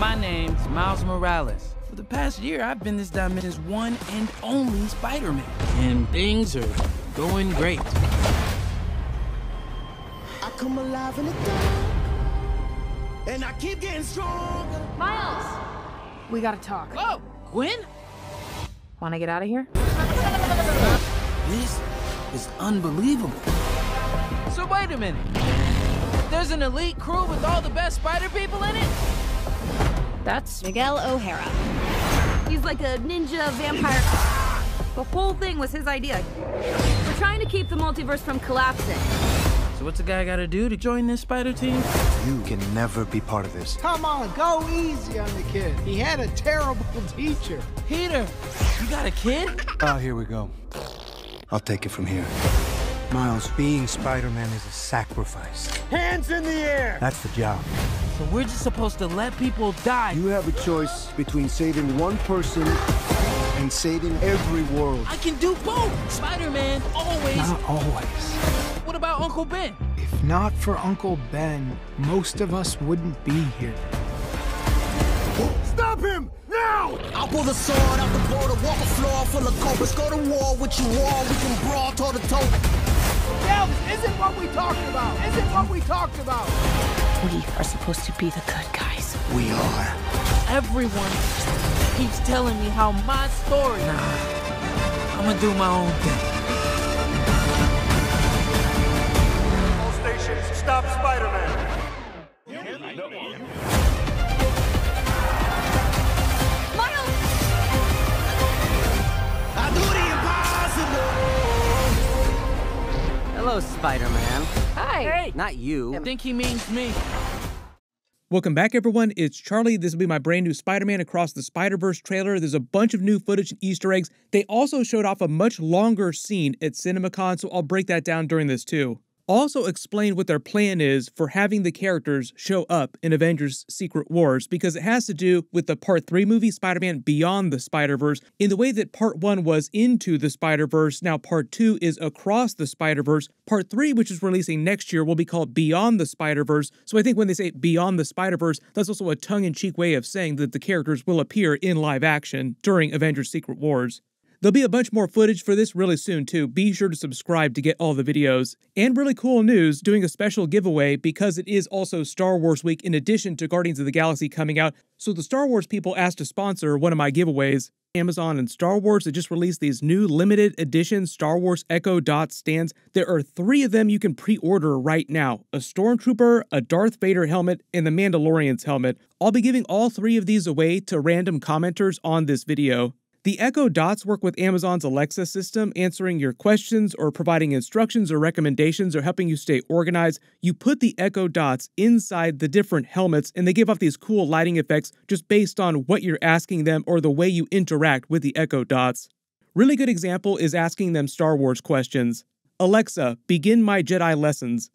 My name's Miles Morales. For the past year, I've been this dimension's one and only Spider-Man. And things are going great. I come alive in the dark, and I keep getting stronger. Miles! We gotta talk. Whoa! Gwen? Wanna get out of here? This is unbelievable. So wait a minute. There's an elite crew with all the best spider people in it? That's Miguel O'Hara. He's like a ninja vampire. The whole thing was his idea. We're trying to keep the multiverse from collapsing. So what's a guy gotta do to join this spider team? You can never be part of this. Come on, go easy on the kid. He had a terrible teacher. Peter, you got a kid? Oh, here we go. I'll take it from here. Miles, being Spider-Man is a sacrifice. Hands in the air! That's the job. So we're just supposed to let people die. You have a choice between saving one person and saving every world. I can do both! Spider-Man always... Not always. What about Uncle Ben? If not for Uncle Ben, most of us wouldn't be here. Stop him! Now! I'll pull the sword out the border, walk the floor full of cobras, go to war with you all, we can brawl toe to toe. Now, this isn't what we talked about. We are supposed to be the good guys. We are. Everyone keeps telling me how my story... Nah. I'm gonna do my own thing. All stations, stop Spider-Man. Miles! I do the impossible! Hello, Spider-Man. Hi. Hey. Not you. I think he means me. Welcome back, everyone. It's Charlie. This will be my brand new Spider-Man Across the Spider-Verse trailer. There's a bunch of new footage and Easter eggs. They also showed off a much longer scene at CinemaCon, so I'll break that down during this too. Also explain what their plan is for having the characters show up in Avengers Secret Wars, because it has to do with the Part 3 movie, Spider-Man Beyond the Spider-Verse, in the way that Part 1 was Into the Spider-Verse, now Part 2 is Across the Spider-Verse. Part 3, which is releasing next year, will be called Beyond the Spider-Verse, so I think when they say Beyond the Spider-Verse, that's also a tongue-in-cheek way of saying that the characters will appear in live action during Avengers Secret Wars. There'll be a bunch more footage for this really soon too. Be sure to subscribe to get all the videos. And really cool news, doing a special giveaway because it is also Star Wars week in addition to Guardians of the Galaxy coming out. So the Star Wars people asked to sponsor one of my giveaways. Amazon and Star Wars have just released these new limited edition Star Wars Echo Dot stands. There are 3 of them you can pre-order right now. A Stormtrooper, a Darth Vader helmet, and the Mandalorian's helmet. I'll be giving all 3 of these away to random commenters on this video. The Echo Dots work with Amazon's Alexa system, answering your questions or providing instructions or recommendations or helping you stay organized. You put the Echo Dots inside the different helmets and they give off these cool lighting effects just based on what you're asking them or the way you interact with the Echo Dots. Really good example is asking them Star Wars questions. Alexa, begin my Jedi lessons.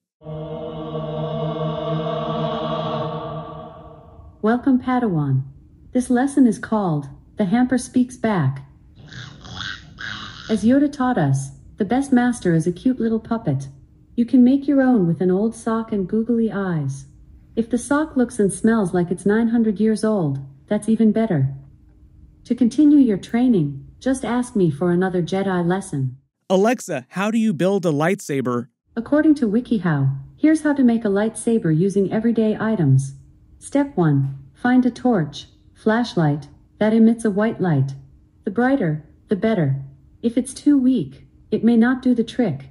Welcome, Padawan. This lesson is called... The hamper speaks back. As Yoda taught us, the best master is a cute little puppet. You can make your own with an old sock and googly eyes. If the sock looks and smells like it's 900 years old, that's even better. To continue your training, just ask me for another Jedi lesson. Alexa, how do you build a lightsaber? According to WikiHow, here's how to make a lightsaber using everyday items. Step 1. Find a torch, flashlight, that emits a white light. The brighter, the better. If it's too weak, it may not do the trick.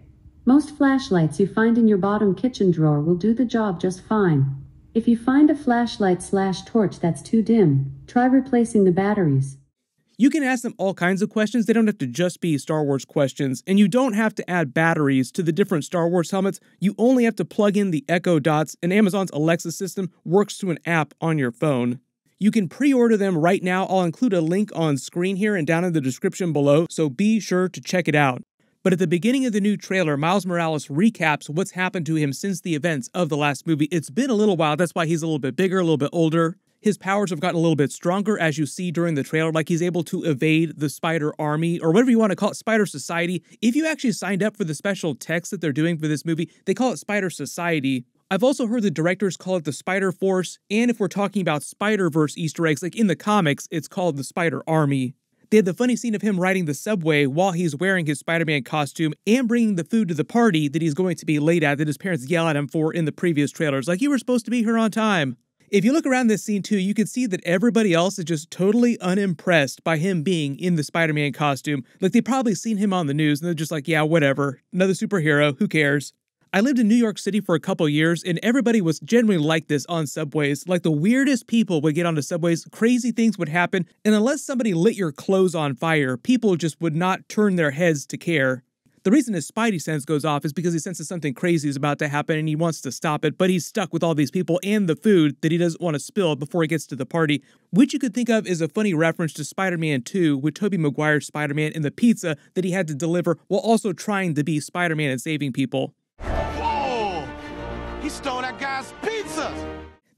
Most flashlights you find in your bottom kitchen drawer will do the job just fine. If you find a flashlight/torch that's too dim, try replacing the batteries. You can ask them all kinds of questions. They don't have to just be Star Wars questions, and you don't have to add batteries to the different Star Wars helmets. You only have to plug in the Echo Dots, and Amazon's Alexa system works through an app on your phone. You can pre-order them right now. I'll include a link on screen here and down in the description below, so be sure to check it out. But at the beginning of the new trailer, Miles Morales recaps what's happened to him since the events of the last movie. It's been a little while, that's why he's a little bit bigger, a little bit older. His powers have gotten a little bit stronger, as you see during the trailer, like he's able to evade the Spider Army, or whatever you want to call it, Spider Society. If you actually signed up for the special text that they're doing for this movie, they call it Spider Society. I've also heard the directors call it the Spider Force, and if we're talking about Spider-Verse Easter eggs, like in the comics, it's called the Spider Army. They had the funny scene of him riding the subway while he's wearing his Spider-Man costume and bringing the food to the party that he's going to be late at that his parents yell at him for in the previous trailers, like, you were supposed to be here on time. If you look around this scene too, you can see that everybody else is just totally unimpressed by him being in the Spider-Man costume. Like, they've probably seen him on the news and they're just like, yeah, whatever, another superhero, who cares? I lived in New York City for a couple years, and everybody was genuinely like this on subways. Like, the weirdest people would get onto subways, crazy things would happen, and unless somebody lit your clothes on fire, people just would not turn their heads to care. The reason his Spidey sense goes off is because he senses something crazy is about to happen and he wants to stop it, but he's stuck with all these people and the food that he doesn't want to spill before he gets to the party, which you could think of as a funny reference to Spider-Man 2 with Tobey Maguire's Spider-Man and the pizza that he had to deliver while also trying to be Spider-Man and saving people. He stole that guy's pizza!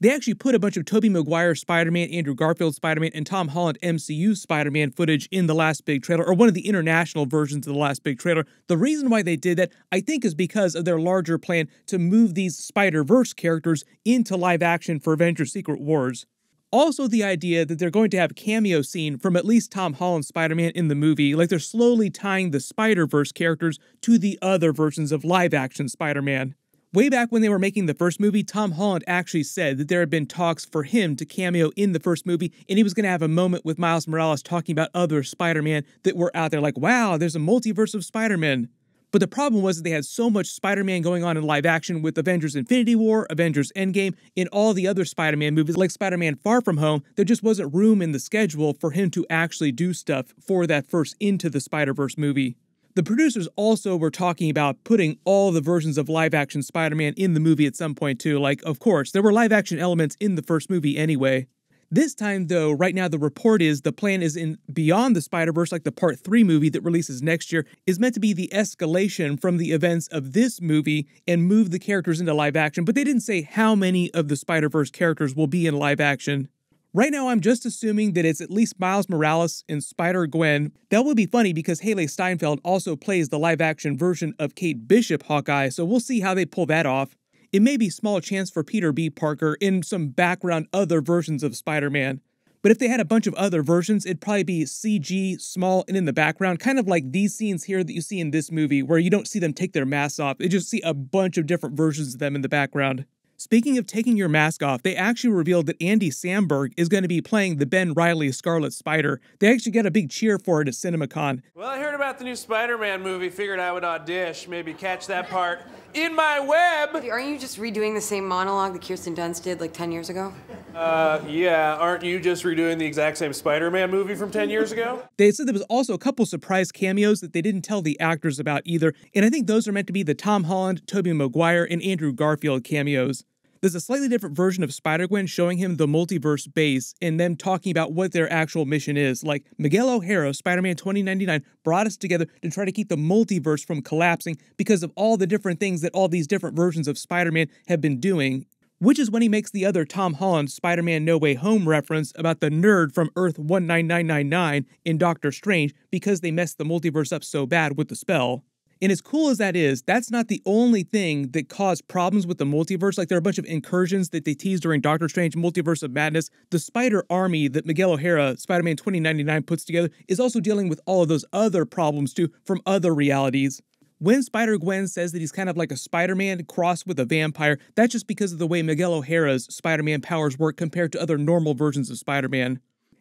They actually put a bunch of Tobey Maguire Spider-Man, Andrew Garfield Spider-Man, and Tom Holland MCU Spider-Man footage in the last big trailer, or one of the international versions of the last big trailer. The reason why they did that, I think, is because of their larger plan to move these Spider-Verse characters into live action for Avengers Secret Wars. Also, the idea that they're going to have a cameo scene from at least Tom Holland's Spider-Man in the movie, like they're slowly tying the Spider-Verse characters to the other versions of live action Spider-Man. Way back when they were making the first movie, Tom Holland actually said that there had been talks for him to cameo in the first movie, and he was going to have a moment with Miles Morales talking about other Spider-Man that were out there, like, wow, there's a multiverse of Spider-Man. But the problem was that they had so much Spider-Man going on in live action with Avengers Infinity War, Avengers Endgame, and all the other Spider-Man movies, like Spider-Man Far From Home, there just wasn't room in the schedule for him to actually do stuff for that first Into the Spider-Verse movie. The producers also were talking about putting all the versions of live-action Spider-Man in the movie at some point too, like, of course, there were live-action elements in the first movie anyway. This time though, right now the report is the plan is in Beyond the Spider-Verse, like the Part 3 movie that releases next year, is meant to be the escalation from the events of this movie and move the characters into live-action, but they didn't say how many of the Spider-Verse characters will be in live-action. Right now, I'm just assuming that it's at least Miles Morales and Spider-Gwen. That would be funny because Haley Steinfeld also plays the live-action version of Kate Bishop Hawkeye, so we'll see how they pull that off. It may be small chance for Peter B. Parker in some background other versions of Spider-Man. But if they had a bunch of other versions, it'd probably be CG, small, and in the background, kind of like these scenes here that you see in this movie where you don't see them take their masks off. You just see a bunch of different versions of them in the background. Speaking of taking your mask off, they actually revealed that Andy Samberg is going to be playing the Ben Reilly Scarlet Spider. They actually got a big cheer for it at CinemaCon. Well, I heard about the new Spider-Man movie, figured I would audition, maybe catch that part in my web. Aren't you just redoing the same monologue that Kirsten Dunst did like 10 years ago? Yeah, aren't you just redoing the exact same Spider-Man movie from 10 years ago? They said there was also a couple surprise cameos that they didn't tell the actors about either, and I think those are meant to be the Tom Holland, Tobey Maguire, and Andrew Garfield cameos. There's a slightly different version of Spider-Gwen showing him the multiverse base and them talking about what their actual mission is. Like, Miguel O'Hara, Spider-Man 2099, brought us together to try to keep the multiverse from collapsing because of all the different things that all these different versions of Spider-Man have been doing. Which is when he makes the other Tom Holland Spider-Man No Way Home reference about the nerd from Earth 19999 in Doctor Strange because they messed the multiverse up so bad with the spell. And as cool as that is, that's not the only thing that caused problems with the multiverse. Like, there are a bunch of incursions that they teased during Doctor Strange Multiverse of Madness. The Spider Army that Miguel O'Hara, Spider-Man 2099, puts together is also dealing with all of those other problems too from other realities. When Spider-Gwen says that he's kind of like a Spider-Man crossed with a vampire, that's just because of the way Miguel O'Hara's Spider-Man powers work compared to other normal versions of Spider-Man.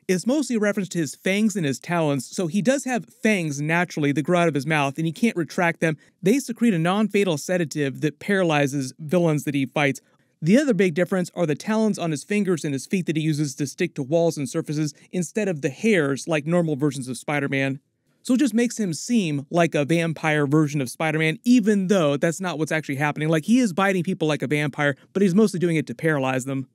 It's mostly a reference to his fangs and his talons, so he does have fangs naturally that grow out of his mouth, and he can't retract them. They secrete a non-fatal sedative that paralyzes villains that he fights. The other big difference are the talons on his fingers and his feet that he uses to stick to walls and surfaces instead of the hairs like normal versions of Spider-Man. So it just makes him seem like a vampire version of Spider-Man, even though that's not what's actually happening. Like, he is biting people like a vampire, but he's mostly doing it to paralyze them.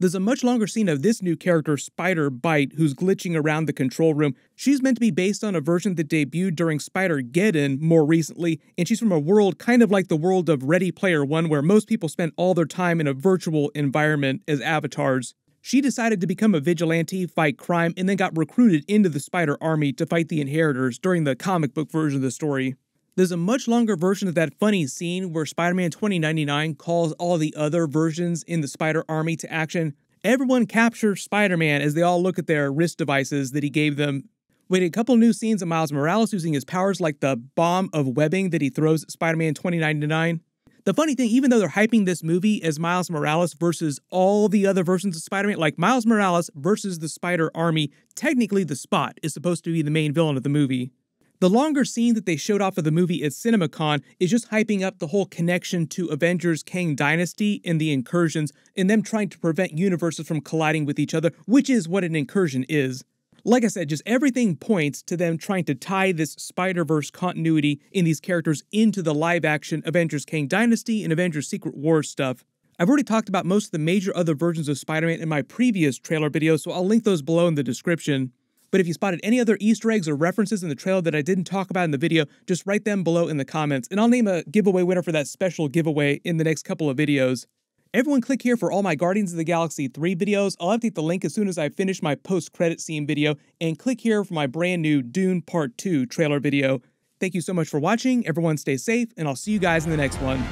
There's a much longer scene of this new character, Spider-Bite, who's glitching around the control room. She's meant to be based on a version that debuted during Spider-Geddon more recently, and she's from a world kind of like the world of Ready Player One, where most people spend all their time in a virtual environment as avatars. She decided to become a vigilante, fight crime, and then got recruited into the Spider Army to fight the Inheritors during the comic book version of the story. There's a much longer version of that funny scene where Spider-Man 2099 calls all the other versions in the Spider Army to action. Everyone captures Spider-Man as they all look at their wrist devices that he gave them. We had a couple new scenes of Miles Morales using his powers, like the bomb of webbing that he throws at Spider-Man 2099. The funny thing, even though they're hyping this movie as Miles Morales versus all the other versions of Spider-Man, like Miles Morales versus the Spider Army, technically the Spot is supposed to be the main villain of the movie. The longer scene that they showed off of the movie at CinemaCon is just hyping up the whole connection to Avengers Kang Dynasty and the incursions, and them trying to prevent universes from colliding with each other, which is what an incursion is. Like I said, just everything points to them trying to tie this Spider-Verse continuity in these characters into the live-action Avengers Kang Dynasty and Avengers Secret Wars stuff. I've already talked about most of the major other versions of Spider-Man in my previous trailer video, so I'll link those below in the description. But if you spotted any other Easter eggs or references in the trailer that I didn't talk about in the video, just write them below in the comments, and I'll name a giveaway winner for that special giveaway in the next couple of videos. Everyone click here for all my Guardians of the Galaxy 3 videos. I'll update the link as soon as I finish my post-credit scene video, and click here for my brand new Dune Part 2 trailer video. Thank you so much for watching, everyone stay safe, and I'll see you guys in the next one.